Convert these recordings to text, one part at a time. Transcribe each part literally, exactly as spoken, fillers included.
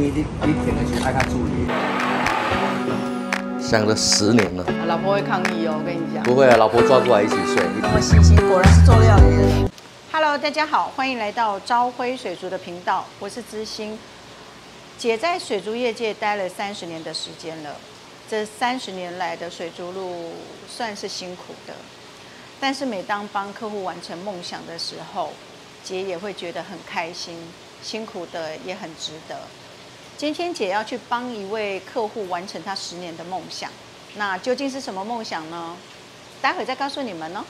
你你你点的时候爱看助理，想了十年了。老婆会抗议哦，我跟你讲。不会啊，老婆抓过来一起睡。我信息果然是重要的。Hello， 大家好，欢迎来到朝晖水族的频道，我是知心。姐在水族业界待了三十年的时间了，这三十年来的水族路算是辛苦的，但是每当帮客户完成梦想的时候，姐也会觉得很开心，辛苦的也很值得。 今天姐要去帮一位客户完成他十年的梦想，那究竟是什么梦想呢？待会再告诉你们哦。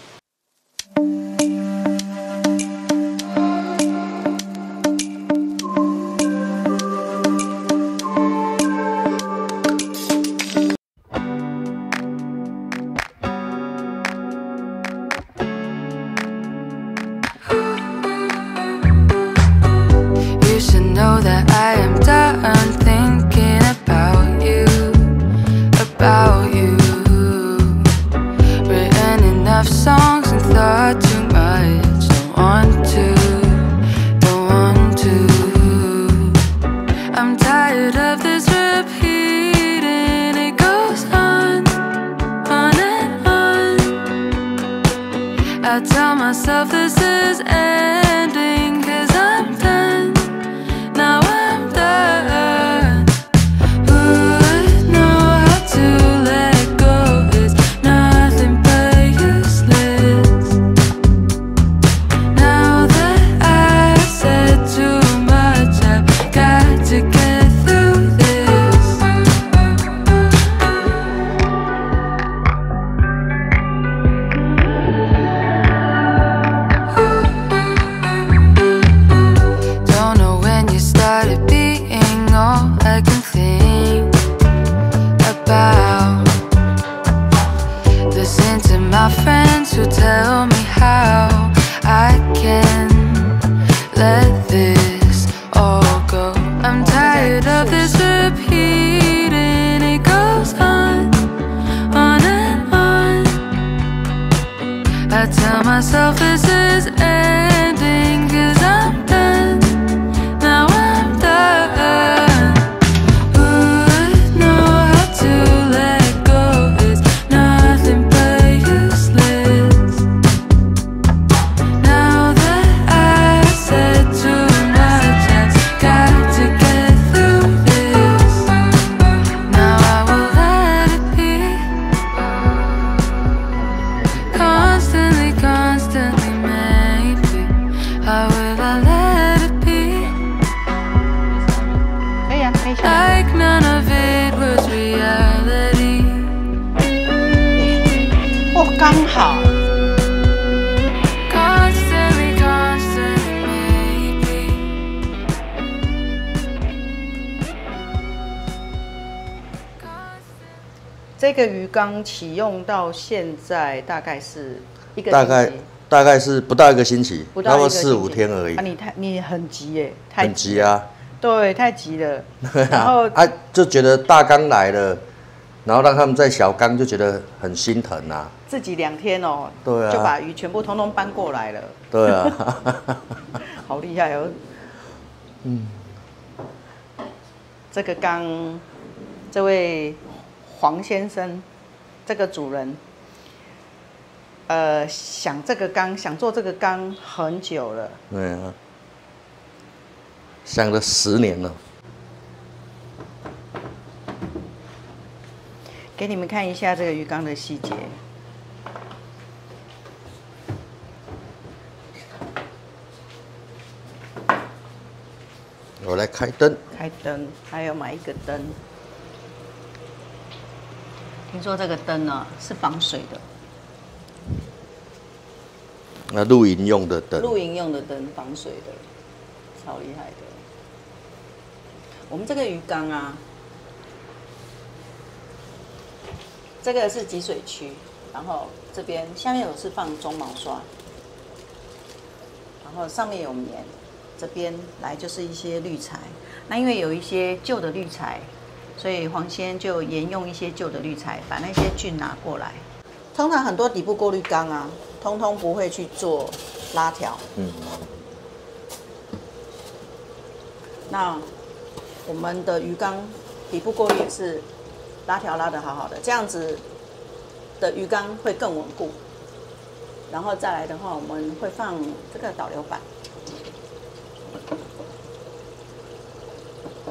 这个鱼缸启用到现在大概是一个星期，大概大概是不到一个星期，不到四五天而已。啊，你太你很急耶，太很急啊，对，太急了。然后啊，就觉得大缸来了，然后让他们在小缸就觉得很心疼啊。自己两天哦，对啊，就把鱼全部通通搬过来了。对啊，好厉害哦。嗯，这个缸，这位。 黄先生，这个主人，呃，想这个缸，想做这个缸很久了。对啊，想了十年了。给你们看一下这个鱼缸的细节。我来开灯。开灯，还要买一个灯。 听说这个灯呢是防水的，那露营用的灯，露营用的灯防水的，超厉害的。我们这个鱼缸啊，这个是集水区，然后这边下面有是放中毛刷，然后上面有棉，这边来就是一些滤材。那因为有一些旧的滤材。 所以黄先就沿用一些旧的滤材，把那些菌拿过来。通常很多底部过滤缸啊，通通不会去做拉条。嗯。那我们的鱼缸底部过滤也是拉条拉得好好的，这样子的鱼缸会更稳固。然后再来的话，我们会放这个导流板。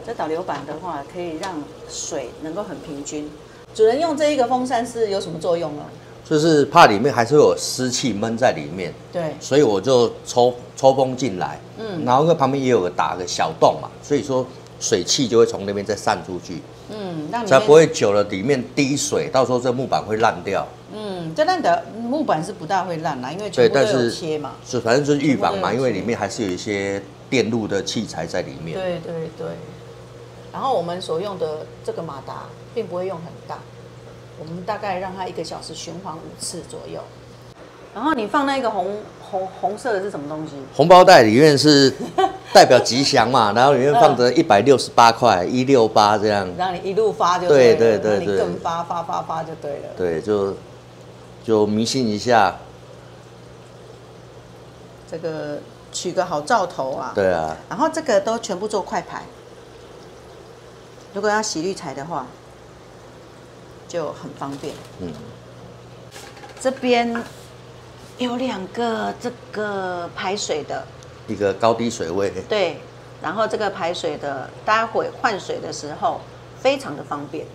这导流板的话，可以让水能够很平均。主人用这一个风扇是有什么作用呢？就是怕里面还是有湿气闷在里面，对，所以我就抽抽风进来，嗯，然后因为旁边也有个打个小洞嘛，所以说水汽就会从那边再散出去，嗯，那才不会久了里面滴水，到时候这木板会烂掉。嗯，这烂的木板是不大会烂啦，因为全部都有切嘛，是反正就是预防嘛，因为里面还是有一些电路的器材在里面。对对对。然后我们所用的这个马达并不会用很大。我们大概让它一个小时循环五次左右，然后你放那个红红红色的是什么东西？红包袋里面是代表吉祥嘛，然后里面放着一百六十八块一六八这样，让你一路发就对了，对对对对，你更发发发发就对了。对，就就迷信一下，这个取个好兆头啊。对啊。然后这个都全部做快排，如果要洗滤材的话。就很方便。嗯，这边有两个这个排水的，一个高低水位。对，然后这个排水的，待会换水的时候非常的方便。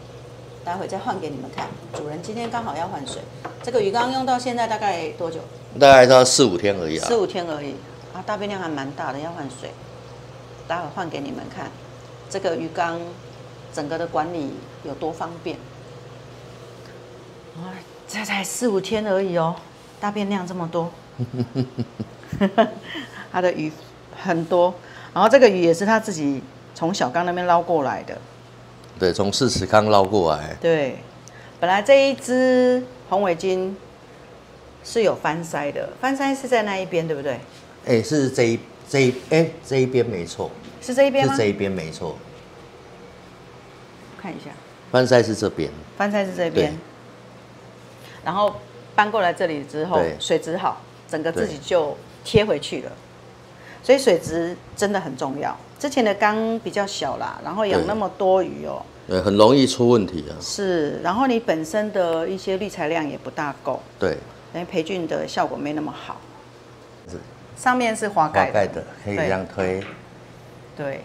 待会再换给你们看。主人今天刚好要换水，这个鱼缸用到现在大概多久？大概到四五天而已啊。四五天而已啊，大便量还蛮大的，要换水。待会换给你们看，这个鱼缸整个的管理有多方便。这才四五天而已哦，大便量这么多，它的鱼很多，然后这个鱼也是他自己从小缸那边捞过来的，对，从四十缸捞过来。对，本来这一只红尾鲸是有翻鳃的，翻鳃是在那一边，对不对？哎、欸，是这一这一哎、欸、这一边没错，是这一边吗？是这一边没错，看一下，翻鳃是这边，翻鳃是这边。然后搬过来这里之后，水质好，整个自己就贴回去了。所以水质真的很重要。之前的缸比较小啦，然后养那么多鱼哦，对，很容易出问题啊。是，然后你本身的一些滤材量也不大够，对，因为培菌的效果没那么好。上面是滑盖的，滑盖的可以这样推，对，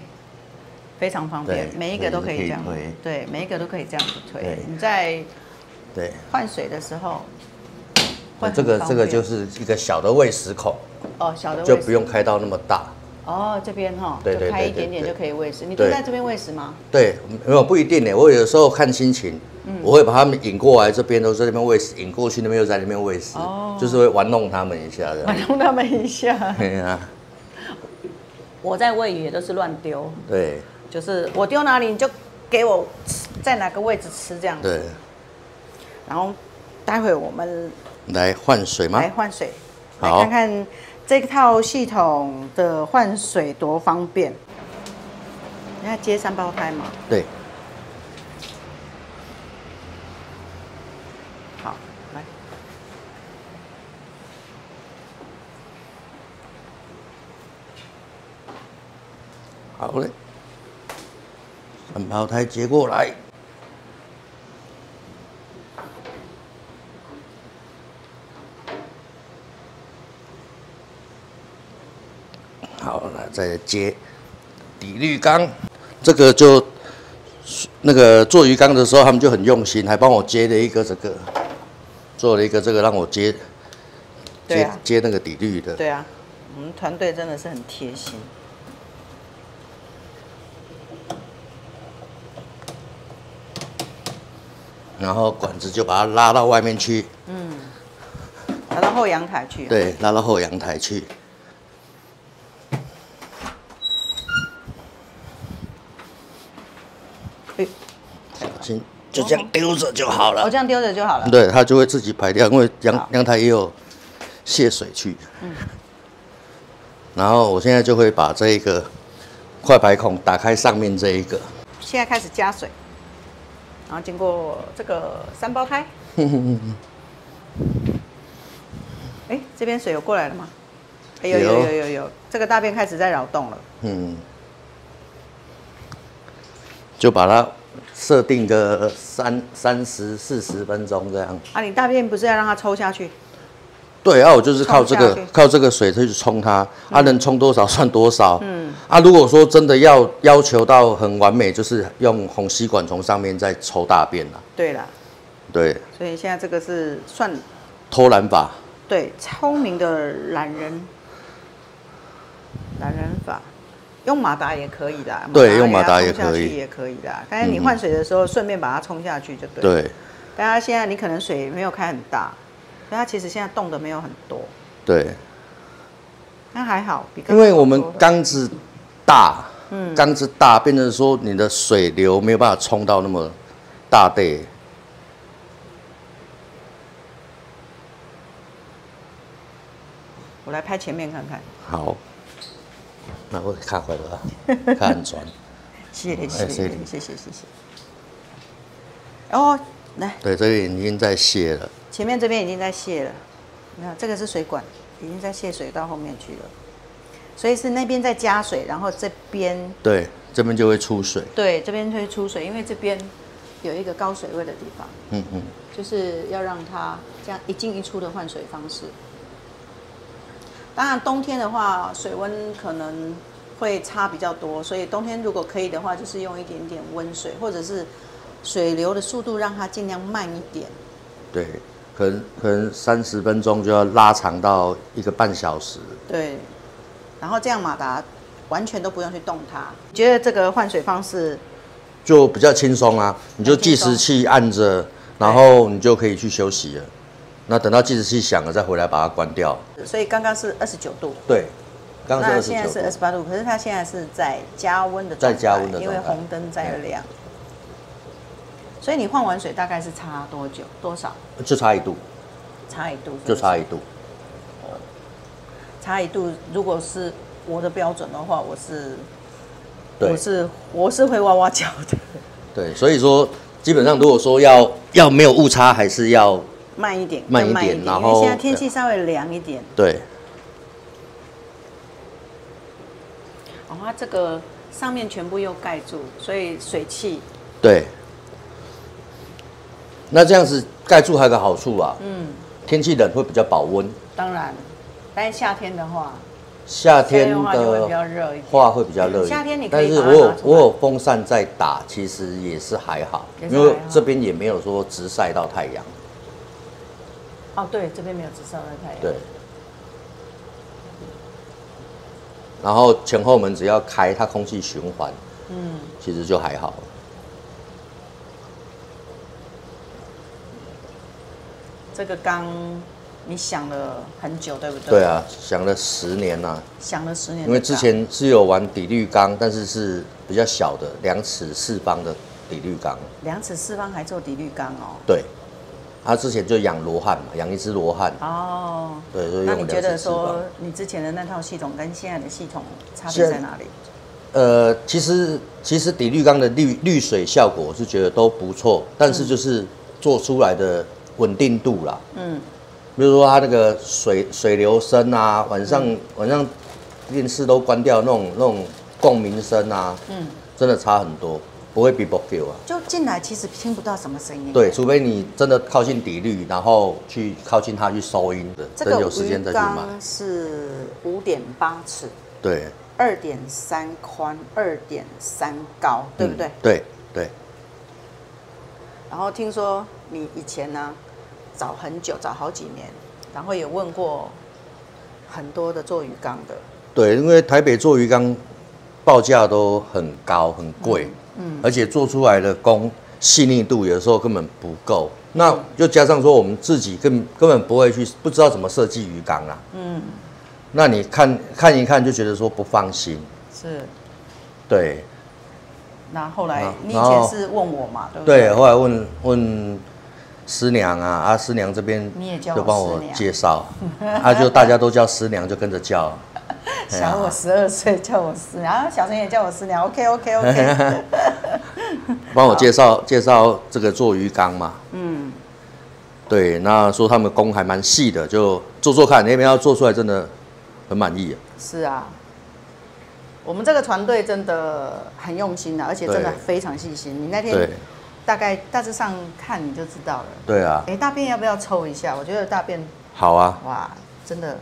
非常方便，每一个都可以这样推，对，每一个都可以这样子推。你在。对，换水的时候，这个这个就是一个小的喂食孔，哦，小的就不用开到那么大。哦，这边哈，对对对，开一点点就可以喂食。你都在这边喂食吗？对，没有不一定呢。我有时候看心情，我会把他们引过来这边，都在那边喂食；引过去那边又在那边喂食，就是会玩弄他们一下的。玩弄他们一下。对啊。我在喂鱼也都是乱丢。对。就是我丢哪里，你就给我在哪个位置吃这样子。对。然后，待会我们来换水吗？来换水，来看看这套系统的换水多方便。你要接三胞胎吗？对。好，来。好嘞，三胞胎接过来。再接底滤缸，这个就那个做鱼缸的时候，他们就很用心，还帮我接了一个这个，做了一个这个让我接，接、啊、接那个底滤的。对啊，我们团队真的是很贴心。然后管子就把它拉到外面去，嗯，拉到后阳台去。对，拉到后阳台去。就这样丢着就好了。哦，这样丢着就好了。对，它就会自己排掉，因为阳阳台也有泄水区。嗯。然后我现在就会把这一个快排孔打开，上面这一个。现在开始加水，然后经过这个三胞胎。哎，这边水有过来了吗？有有有有有，这个大便开始在扰动了。嗯。就把它设定个三三十四十分钟这样。啊，你大便不是要让它抽下去？对啊，我就是靠这个靠这个水去冲它，它、啊、能冲多少算多少。嗯。啊，如果说真的要要求到很完美，就是用虹吸管从上面再抽大便啦。对啦。对。所以现在这个是算偷懒法。对，聪明的懒人。懒人法，用马达也可以的。对，用马达也可以，也可以的。刚才你换水的时候，顺便把它冲下去就对了。对。但它现在你可能水没有开很大，所以它其实现在动的没有很多。对。那还好，比因为我们缸子大，嗯，缸子大，变成说你的水流没有办法冲到那么大地。我来拍前面看看。好。那我看回来，看船。谢谢，谢谢，谢谢，谢谢。哦，来。对，这边已经在泄了。前面这边已经在泄了，你看这个是水管，已经在泄水到后面去了，所以是那边在加水，然后这边。对，这边就会出水。对，这边会出水，因为这边有一个高水位的地方。嗯嗯。就是要让它这样一进一出的换水方式。当然，冬天的话，水温可能会差比较多，所以冬天如果可以的话，就是用一点点温水，或者是水流的速度让它尽量慢一点。对，可能可能三十分钟就要拉长到一个半小时。对，然后这样马达完全都不用去动它。你觉得这个换水方式就比较轻松啊？你就计时器按着，然后你就可以去休息了。那等到计时器响了，再回来把它关掉。所以刚刚是二十九度，对，刚刚是二十九度。那现在是二十八度，可是它现在是在加温的状态，在加温的状态，因为红灯在亮。所以你换完水大概是差多久？多少？就差一度，差一度，就差一度。差一度，如果是我的标准的话，我是，我是我是会哇哇叫的。对，所以说基本上如果说要要没有误差，还是要。慢一点，慢一点，然后因为现在天气稍微凉一点。对。哦，它这个上面全部又盖住，所以水汽。对。那这样子盖住还有个好处啊，嗯，天气冷会比较保温。当然，但是夏天的话，夏天的话会比较热一点，话会比较热一点。夏天你可以，但是我有我有风扇在打，其实也是还好，因为这边也没有说直晒到太阳。哦，对，这边没有直射到太阳。对。然后前后门只要开，它空气循环，嗯，其实就还好。这个缸你想了很久，对不对？对啊，想了十年呐、啊。想了十年。因为之前是有玩底滤缸，但是是比较小的，两尺四方的底滤缸。两尺四方还做底滤缸哦。对。他之前就养罗汉嘛，养一只罗汉。哦，对，所以那你觉得说你之前的那套系统跟现在的系统差别在哪里？呃，其实其实底滤缸的滤滤水效果我是觉得都不错，但是就是做出来的稳定度啦。嗯，比如说它那个水水流声啊，晚上、嗯、晚上电视都关掉那种那种共鸣声啊，嗯，真的差很多。不会比 b o g 啊，就进来其实听不到什么声音。对，除非你真的靠近底滤，然后去靠近它去收音的，这个有时间再去买。是五点八尺，对，二点三宽，二点三高，对不对？对对。然后听说你以前呢、啊，找很久，找好几年，然后也问过很多的做鱼缸的。对，因为台北做鱼缸报价都很高，很贵。嗯嗯、而且做出来的工细腻度有时候根本不够，那又加上说我们自己根根本不会去，不知道怎么设计鱼缸啦、啊。嗯，那你看看一看就觉得说不放心。是。对。那后来你以前是问我嘛，对不对？对，后来问问师娘啊，啊师娘这边就帮我介绍，啊就大家都叫师娘，就跟着叫。小我十二岁，叫我师娘，然后小陈也叫我师娘。OK OK OK， 帮我介绍介绍这个做鱼缸嘛。嗯，对，那说他们工还蛮细的，就做做看，那边要做出来真的很满意。是啊，我们这个团队真的很用心啊，而且真的非常细心。你那天大概大致上看你就知道了。对啊。哎，大便要不要抽一下？我觉得大便好啊。哇，真的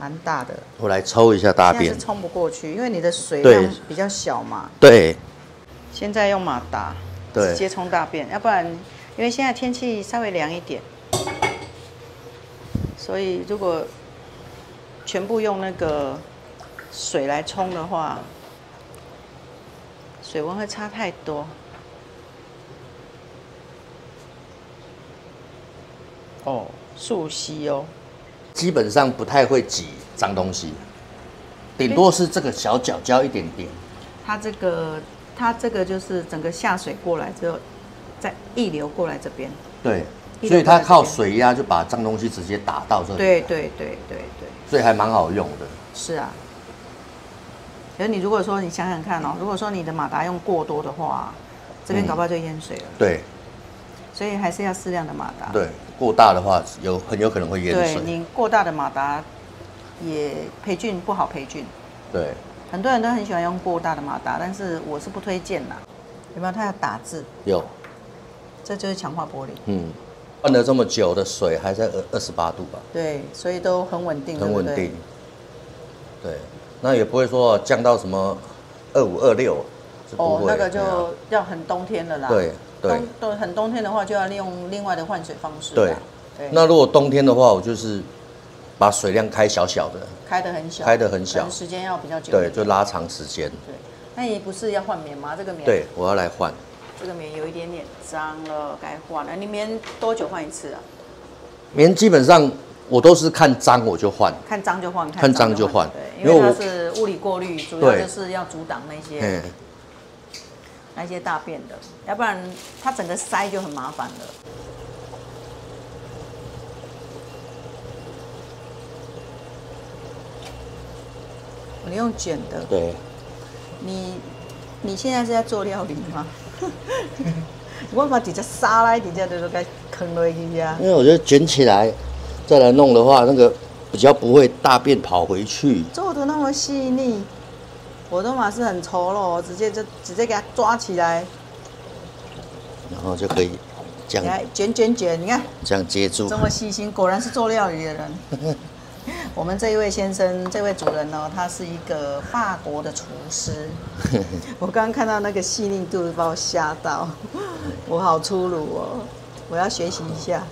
蛮大的。我来抽一下大便。现在是冲不过去，因为你的水量比较小嘛。对。现在用马达直接冲大便，要不然因为现在天气稍微凉一点，所以如果全部用那个。 水来冲的话，水温会差太多。哦，溯溪哦，基本上不太会挤脏东西，顶多是这个小角角一点点。它这个，它这个就是整个下水过来之后，再溢流过来这边。对，所以它靠水压就把脏东西直接打到这里。对对对对对。所以还蛮好用的。是啊。 可是你如果说你想想看哦，如果说你的马达用过多的话，这边搞不好就淹水了。嗯、对，所以还是要适量的马达。对，过大的话有很有可能会淹水。对你过大的马达也培菌不好培菌。对，很多人都很喜欢用过大的马达，但是我是不推荐啦。有没有？它要打字。有，这就是强化玻璃。嗯，换了这么久的水还在二十八度吧？对，所以都很稳定。很稳定。对, 对。 那也不会说降到什么二五二六，哦，那个就要很冬天了啦。对对，冬很冬天的话，就要利用另外的换水方式。对，对。那如果冬天的话，我就是把水量开小小的，开得很小，开得很小，时间要比较久。对，就拉长时间。对，那你不是要换棉吗？这个棉，对，我要来换。这个棉有一点点脏了，该换了。你棉多久换一次啊？棉基本上。 我都是看脏我就换，看脏就换，看脏就换，对，因为它是物理过滤，主要就是要阻挡那些那些大便的，要不然它整个塞就很麻烦了。你用卷的，对，你你现在是在做料理吗？我把底下沙来，底下都该坑落去呀。因为我觉得卷起来。 再来弄的话，那个比较不会大便跑回去。做的那么细腻，我都嘛是很丑陋，直接就直接给它抓起来，然后就可以这样卷卷卷，你看这样接住。这么细心，果然是做料理的人。我们这一位先生，这位主人呢、哦，他是一个法国的厨师。我刚刚看到那个细腻度，把我吓到，我好粗鲁哦，我要学习一下。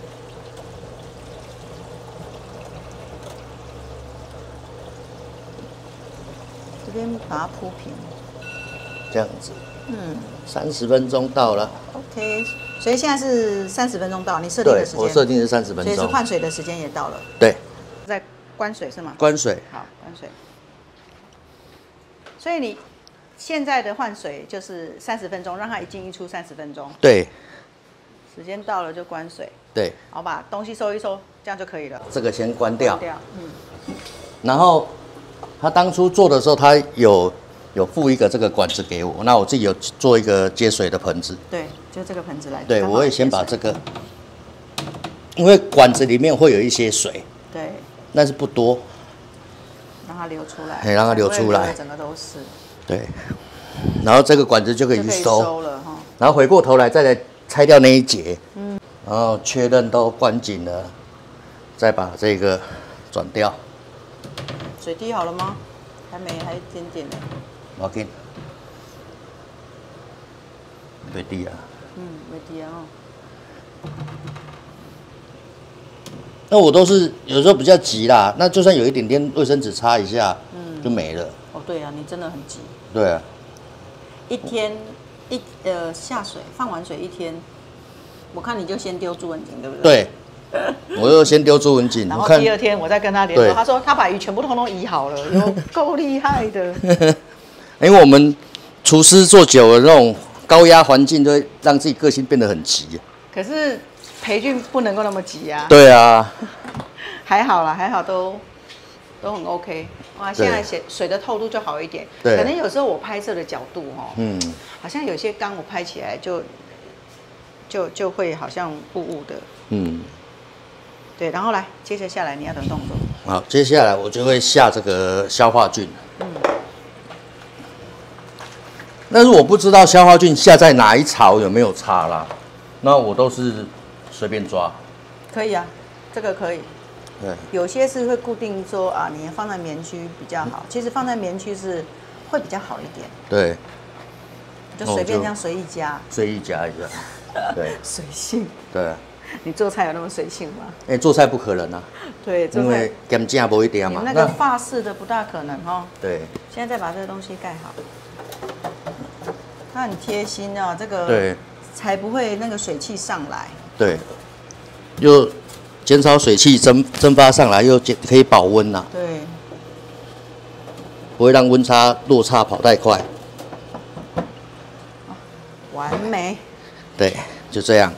这边把它铺平，这样子，嗯，三十分钟到了。OK， 所以现在是三十分钟到，你设定的时间，我设定是三十分钟，所以是换水的时间也到了。对，在关水是吗？关水，好，关水。所以你现在的换水就是三十分钟，让它一进一出三十分钟。对，时间到了就关水。对，好吧，东西收一收，这样就可以了。这个先关掉，关掉，嗯，然后。 他当初做的时候，他有有付一个这个管子给我，那我自己有做一个接水的盆子。对，就这个盆子来。对，我会先把这个，因为管子里面会有一些水。对。但是不多。让它流出来。让它流出来。整个都是。对。然后这个管子就可以收。收了哈。然后回过头来再来拆掉那一节。嗯。然后确认都关紧了，再把这个转掉。 水滴好了吗？还没，还一点点呢。我给。没滴啊。嗯，没滴啊、哦。那我都是有时候比较急啦，那就算有一点点卫生纸擦一下，嗯，就没了。哦，对啊，你真的很急。对啊。一天一呃下水放完水一天，我看你就先丢朱文锦，对不对？对。 我又先丢朱文锦，然后第二天我再跟他联络，他说他把鱼全部通通移好了，有够厉害的。因为我们厨师做久了，那种高压环境就会让自己个性变得很急。可是培训不能够那么急啊。对啊，还好啦，还好都都很 OK。哇，现在水水的透度就好一点。对，可能有时候我拍摄的角度哦，嗯，好像有些缸我拍起来就就就会好像雾雾的，嗯。 对，然后来，接着下来你要的动作。好，接下来我就会下这个消化菌。嗯，但是我不知道消化菌下在哪一槽有没有差啦，那我都是随便抓。可以啊，这个可以。对，有些是会固定说啊，你放在棉区比较好，其实放在棉区是会比较好一点。对，就随便这样随意加，随意加一下，对，随性。对。 你做菜有那么随性吗？哎、欸，做菜不可能啊。对，因为咸酱不一点嘛。你那个法式的不大可能哦。对。现在再把这个东西盖好。它很贴心哦，这个对，才不会那个水汽上来。对。又减少水汽蒸蒸发上来，又可以保温呐、啊。对。不会让温差落差跑太快。完美。对，就这样。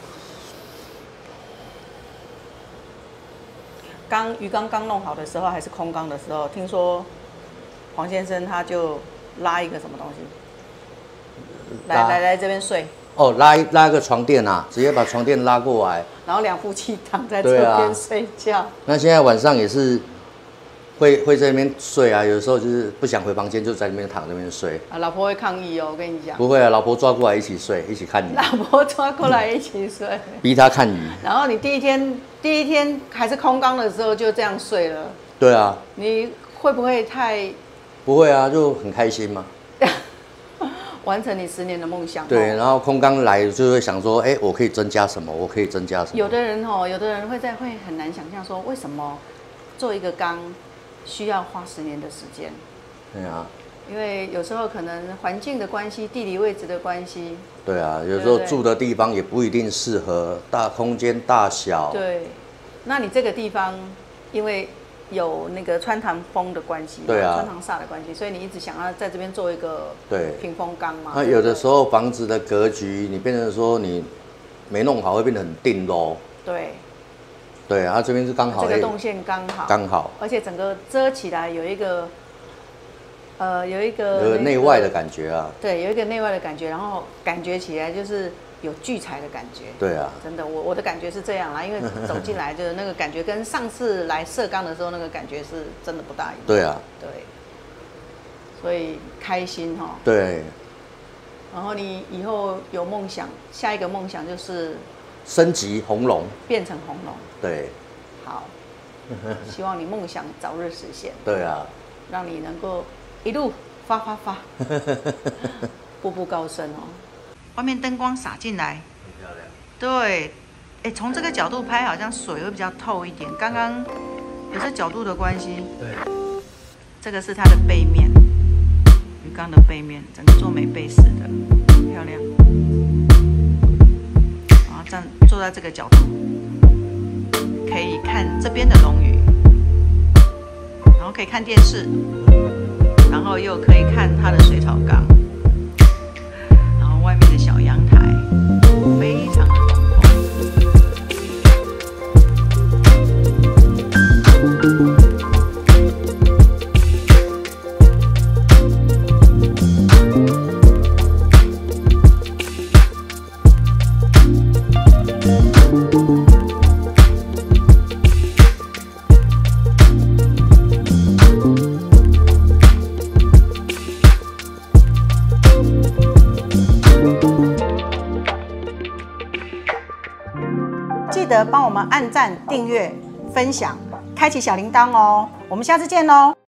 刚鱼缸刚弄好的时候，还是空缸的时候，听说黄先生他就拉一个什么东西，来来来这边睡。哦，拉一拉一个床垫啊，直接把床垫拉过来。然后两夫妻躺在这边睡觉。啊、那现在晚上也是会会在那边睡啊，有时候就是不想回房间，就在那边躺那边睡。啊，老婆会抗议哦，我跟你讲。不会啊，老婆抓过来一起睡，一起看鱼。老婆抓过来一起睡。嗯、逼他看鱼。然后你第一天。 第一天还是空缸的时候就这样睡了。对啊。你会不会太？不会啊，就很开心嘛。完成你十年的梦想。对，然后空缸来就会想说，哎、欸，我可以增加什么？我可以增加什么？有的人哦，有的人会在会很难想象说，为什么做一个缸需要花十年的时间？对啊。因为有时候可能环境的关系、地理位置的关系。对啊，有时候住的地方也不一定适合，大空间大小。对，那你这个地方因为有那个穿堂风的关系，对啊，穿堂煞的关系，所以你一直想要在这边做一个对屏风缸嘛。那有的时候房子的格局，你变成说你没弄好，会变得很定咯。对。对啊，这边是刚好。这个动线刚好。刚好。而且整个遮起来有一个。 呃，有一个内外的感觉啊，对，有一个内外的感觉，然后感觉起来就是有聚财的感觉。对啊，真的，我我的感觉是这样啦，因为走进来就是那个感觉，跟上次来射缸的时候那个感觉是真的不大一样。对啊，对，所以开心哈。对。然后你以后有梦想，下一个梦想就是升级红龙，变成红龙。对。好，希望你梦想早日实现。对啊，让你能够。 一路发发发，步步高升哦！外面灯光洒进来，很漂亮。对，哎，从这个角度拍，好像水会比较透一点。刚刚有这角度的关系。对。这个是它的背面，鱼缸的背面，整个做美背式的，很漂亮。然后站坐在这个角度，可以看这边的龙鱼，然后可以看电视。 然后又可以看它的水草缸，然后外面的小阳台非常的广阔。 帮我们按赞、订阅、分享，开启小铃铛哦！我们下次见喽！